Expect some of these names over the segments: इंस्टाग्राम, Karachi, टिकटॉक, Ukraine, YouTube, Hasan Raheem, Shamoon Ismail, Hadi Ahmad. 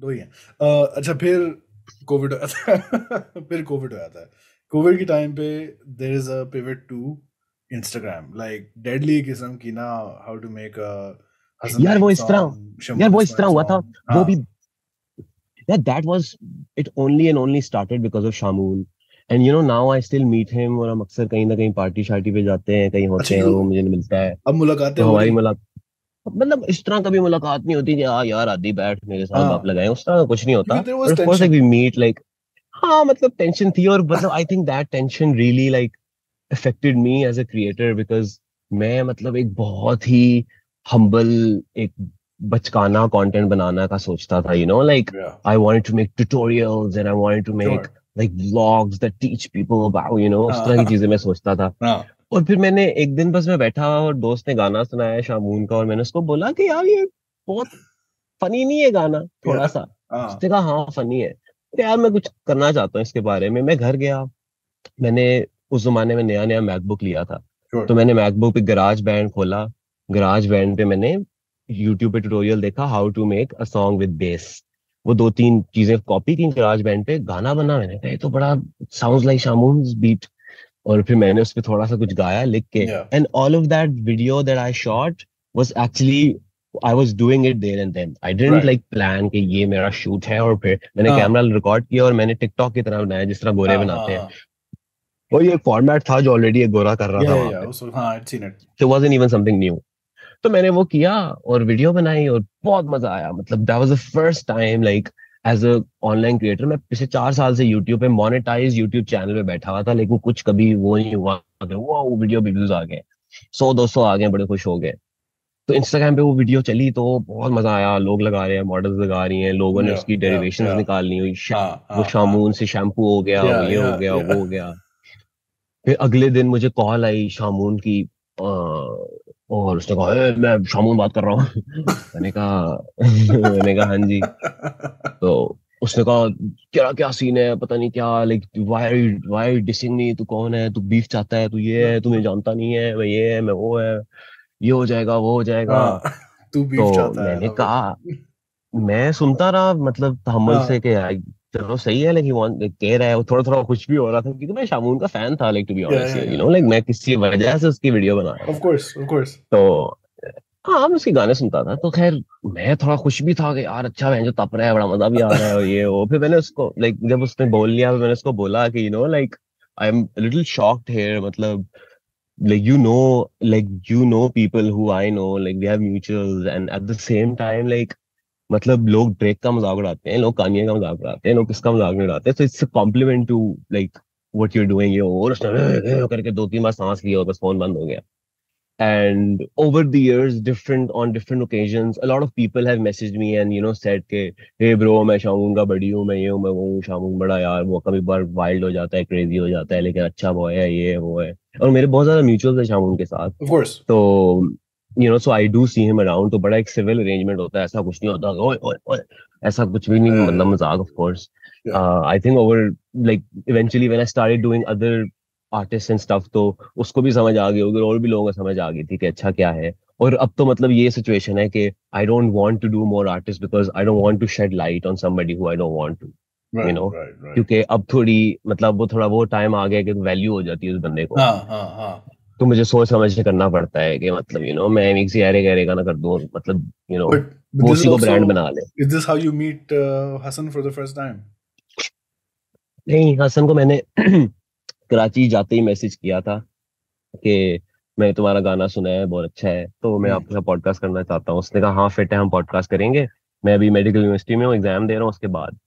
दो ही हैं। अच्छा फिर कोविड हो जाता है फिर कोविड हो जाता है। कोविड के टाइम पे there is a pivot to इंस्टाग्राम, like deadly किस्म की ना, हाउ टू मेक यार वो इस तरह हुआ था वो भी that was it only and only started because of Shamoon. And you know now I still meet him और हम अक्सर कहीं ना कहीं पार्टी शार्टी पे जाते हैं, कहीं होते हैं, वो मुझे नहीं मिलता है। अब मुलाकातें हो रही, मतलब इस तरह कभी मुलाकात नहीं होती कि आ यार आदि बैठ मेरे साथ बात लगाएं, उस तरह कुछ नहीं होता। Of course like we meet like हाँ मतलब टेंशन थी, और मतलब I think that tension really like affected me as a creator because मैं मतलब एक बहुत ही humble एक बचकाना कंटेंट बनाना का सोचता था, you know like I wanted to make tutorials and I wanted to make like vlogs that teach people about you know उस तरह की चीजें मैं सोचता था। और फिर मैंने एक दिन बस मैं बैठा और दोस्त ने गाना सुनाया शामून का, और मैंने उसको बोला कि यार ये बहुत फनी नहीं है गाना, थोड़ा सा। उसने कहा हाँ फनी है, तो यार मैं कुछ करना चाहता हूँ इसके बारे में। मैं घर गया, मैंने उस जमाने में नया नया मैकबुक लिया था, तो मैंने मैकबुक पे गराज बैंड खोला, गराज बैंड पे मैंने यूट्यूब पे ट्यूटोरियल देखा how to make a song with bass. वो दो तीन चीजें कॉपी की, गराज बैंड पे गाना बना। मैंने कहा ये तो बड़ा साउंड्स लाइक शामून्स बीट, और फिर मैंने उस पे थोड़ा सा कुछ गाया लिख के। And all of that video that I shot was actually I was doing it there and then. I didn't like plan कि ये मेरा शूट है, और फिर मैंने कैमरा रिकॉर्ड किया और मैंने टिकटॉक की तरह बनाया जिस तरह गोरे बनाते हैं। और ये फॉर्मेट था जो ऑलरेडी गोरा कर रहा था, it wasn't even something new. तो मैंने वो किया और वीडियो बनाई और बहुत मजा आया। मतलब that was the first time like as a online creator. मैं पिछले 4 साल से यूट्यूब पे मोनेटाइज यूट्यूब चैनल पे बैठा हुआ था, लेकिन कुछ कभी वो नहीं हुआ कि वो वीडियो व्यूज आ गए 100-200 आ गए, बड़े खुश हो गए। तो इंस्टाग्राम पे वो वीडियो चली तो बहुत मजा आया, लोग लगा रहे हैं, मॉडल्स लगा रही हैं, लोगों ने उसकी डेरिवेशंस निकालनी हुई, वो शामून से शैम्पू हो गया, ये हो गया, वो हो गया। फिर अगले दिन मुझे कॉल आई शामून की, और उसने कहा मैं शामून बात कर रहा हूँ। मैंने कहा हाँ जी। तो उसने कहा क्या क्या सीन है, पता नहीं क्या, लाइक वाई डिसिंग मी, तू कौन है, तू बीफ चाहता है, तू ये है, तुम्हें जानता नहीं है, मैं ये है, मैं वो है, ये हो जाएगा, वो हो जाएगा। तू बीफ चाहता है। मैंने कहा, मैं सुनता रहा मतलब तहम्मुल से कि चलो सही है, लेकिन कह रहा है वो, थोड़ा थोड़ा कुछ भी हो रहा था क्योंकि मैं शामून का फैन था, like to be honest you know, like मैं किसी वजह से उसकी वीडियो बना रहा था, ऑफ कोर्स तो हाँ मैं उसके गाने सुनता था। तो खैर मैं थोड़ा खुश भी था कि यार अच्छा मैं जो तप रहा है, बड़ा मजा भी आ रहा है, और ये वो। फिर मैंने उसको लाइक जब उसने बोल लिया, मैंने उसको बोला कि you know like I am little shocked here, मतलब like you know people who I know, like we have mutuals and at the same time like मतलब लोग ड्रेक का मजाक उड़ाते हैं, लोग कानिया का मजाक उड़ाते हैं, लोग किसका मजाक नहीं उड़ाते। So it's a compliment to like what you are doing. और उसने करके 2-3 बार सांस लिया और बस फोन बंद हो गया। And over the years different on different occasions a lot of people have messaged me and you know said के हे ब्रो मैं शामून का बड़ी हूँ, मैं ये हूँ, मैं वो हूँ। शामून बड़ा यार वो कभी बार वाइल्ड हो जाता है, क्रेजी हो जाता है, लेकिन अच्छा बॉय है, ये वो है। और मेरे बहुत ज्यादा म्यूचुअल्स है शामून के साथ, ऑफ कोर्स। तो you know so I do see him around, तो बड़ा एक civil arrangement होता है, ऐसा कुछ नहीं होता ओए ऐसा कुछ भी नहीं, मतलब मजाक of course। I think over like eventually when I started doing other artists and stuff, तो उसको भी समझ आ गई होगी और भी लोगों को समझ आ गई थी कि अच्छा क्या है। और अब तो मतलब ये सिचुएशन है कि I don't want to do more artists because I don't want to shed light on somebody who I don't want to, you know, क्योंकि अब थोड़ी मतलब वो थोड़ा वो टाइम आ गया कि वैल्यू हो जाती है उस बंदे को। तो मुझे सोच समझ के करना पड़ता है कि मतलब यू नो मैं एक सियारे गहरे का ना कर दूं, मतलब यू नो उसी को ब्रांड बना ले। Is this how you meet Hasan for the first time? नहीं, हसन को मैंने कराची जाते ही मैसेज किया था कि मैं तुम्हारा गाना सुना है, बहुत अच्छा है, तो मैं आपके साथ पॉडकास्ट करना चाहता हूँ। उसने कहा हाँ फिट है, हम पॉडकास्ट करेंगे, मैं अभी मेडिकल यूनिवर्सिटी में हूँ, एग्जाम दे रहा हूँ उसके बाद।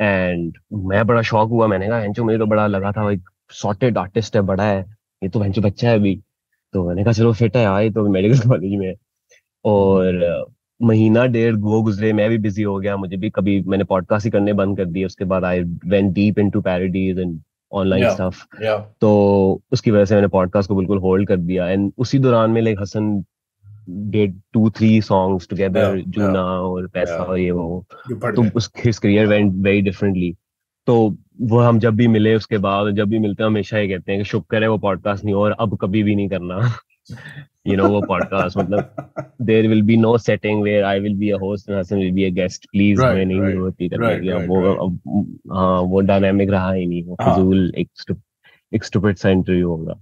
एंड मैं बड़ा शॉक हुआ, मैंने कहा एंचो मुझे तो बड़ा लगा था एक सॉर्टेड आर्टिस्ट है, बड़ा है, ये तो भैंचो बच्चा है अभी। तो मैंने कहा चलो फिट है आए, तो मेडिकल कॉलेज में। और महीना डेढ़ वो गुजरे, मैं भी बिजी हो गया, मुझे भी कभी मैंने पॉडकास्ट ही करने बंद कर दिए। उसके बाद I went deep into parodies and online stuff, तो उसकी वजह से मैंने पॉडकास्ट को बिल्कुल होल्ड कर दिया। एंड उसी दौरान में like Hasan did 2-3 songs together, जूना और पैसा और ये वो। तो his career went very differently. तो वो हम जब भी मिले उसके बाद, जब भी मिलते हैं हमेशा ये कहते हैं कि शुक्र है वो पॉडकास्ट नहीं और अब कभी भी नहीं करना you know, a podcast. Matlab, there will be no setting where I will be a host and Hasan will be a guest. Please, main nahi hoti wo dynamic raha hi nahi, wo fuzul ek stupid सा interview होगा.